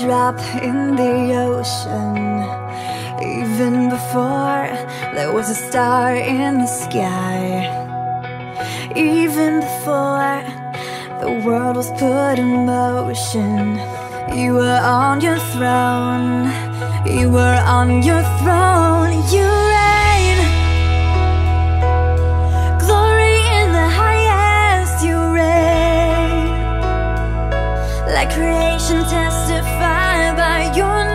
drop in the ocean. Even before there was a star in the sky, even before the world was put in motion, you were on your throne, you were on your throne, you reign. Glory in the highest, you reign. Let creation testify by your name.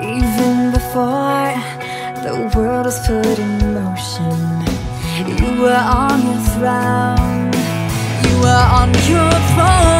Even before the world was put in motion, you were on your throne, you were on your throne.